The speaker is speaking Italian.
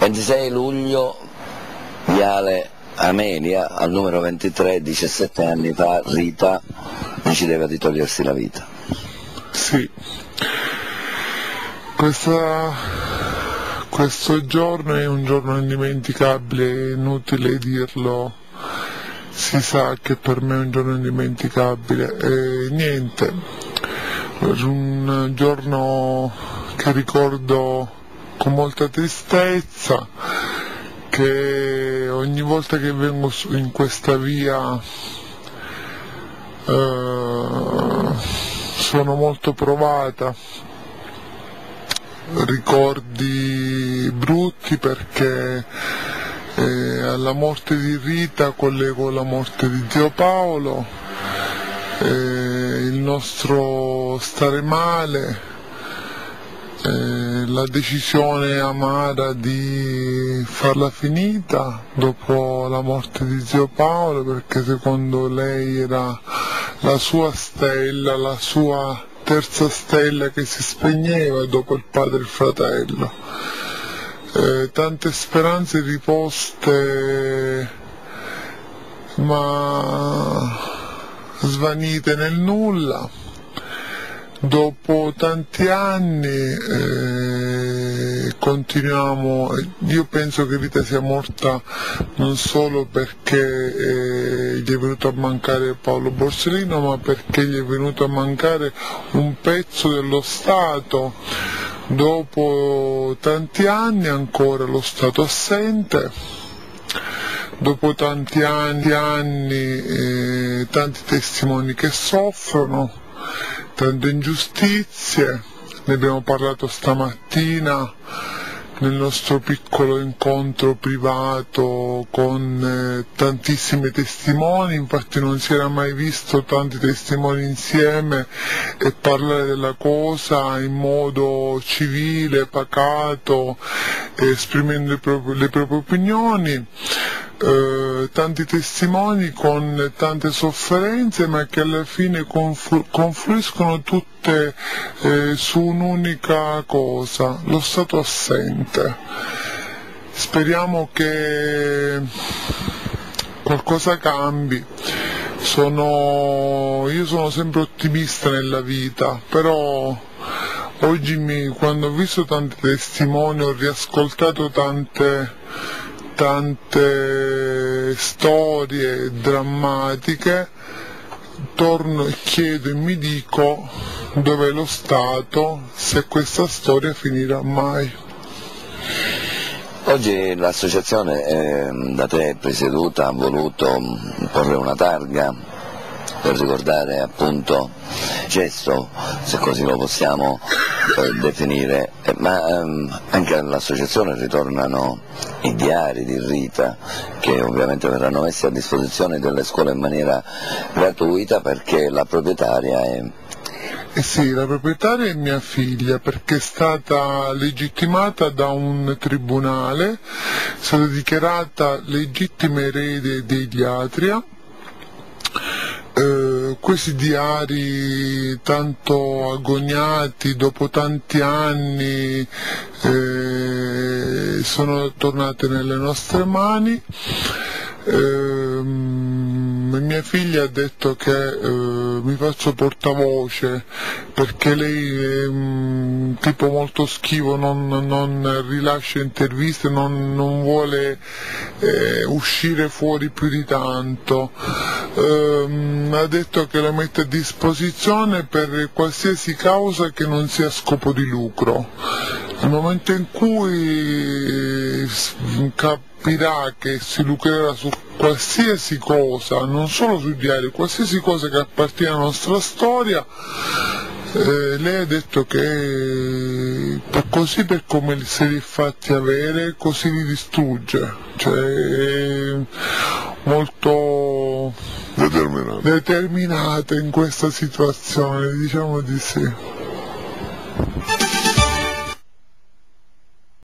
26 luglio, Viale Amelia, al numero 23, 17 anni fa, Rita decideva di togliersi la vita. Sì, questo giorno è un giorno indimenticabile, è inutile dirlo, si sa che per me è un giorno indimenticabile, e niente, è un giorno che ricordo con molta tristezza, che ogni volta che vengo in questa via sono molto provata, ricordi brutti perché alla morte di Rita collego la morte di zio Paolo, il nostro stare male, la decisione amara di farla finita dopo la morte di zio Paolo, perché secondo lei era la sua stella, la sua terza stella che si spegneva dopo il padre e il fratello. Tante speranze riposte ma svanite nel nulla. Dopo tanti anni continuiamo, io penso che Rita sia morta non solo perché gli è venuto a mancare Paolo Borsellino, ma perché gli è venuto a mancare un pezzo dello Stato. Dopo tanti anni ancora lo Stato assente, dopo tanti anni tanti testimoni che soffrono, tante ingiustizie, ne abbiamo parlato stamattina nel nostro piccolo incontro privato con tantissimi testimoni, infatti non si era mai visto tanti testimoni insieme e parlare della cosa in modo civile, pacato, esprimendo le proprie opinioni. Tanti testimoni con tante sofferenze, ma che alla fine confluiscono tutte su un'unica cosa, lo Stato assente. Speriamo che qualcosa cambi. Io sono sempre ottimista nella vita, però oggi quando ho visto tanti testimoni, ho riascoltato tante storie drammatiche, torno e chiedo e mi dico: dov'è lo Stato, se questa storia finirà mai? Oggi l'associazione da te presieduta ha voluto porre una targa per ricordare appunto gesto, se così lo possiamo definire, ma anche all'associazione ritornano i diari di Rita, che ovviamente verranno messi a disposizione delle scuole in maniera gratuita perché la proprietaria è... Sì, la proprietaria è mia figlia, perché è stata legittimata da un tribunale, è stata dichiarata legittima erede degli Atria. Questi diari tanto agognati dopo tanti anni sono tornati nelle nostre mani. Mia figlia ha detto che mi faccio portavoce perché lei è un tipo molto schivo, non rilascia interviste, non vuole uscire fuori più di tanto. Ha detto che la mette a disposizione per qualsiasi causa che non sia a scopo di lucro. Nel momento in cui capirà che si lucrerà su qualsiasi cosa, non solo sui diari, qualsiasi cosa che appartiene alla nostra storia, lei ha detto che così per come se li è fatti avere, così li distrugge, cioè molto determinata in questa situazione, diciamo di sì.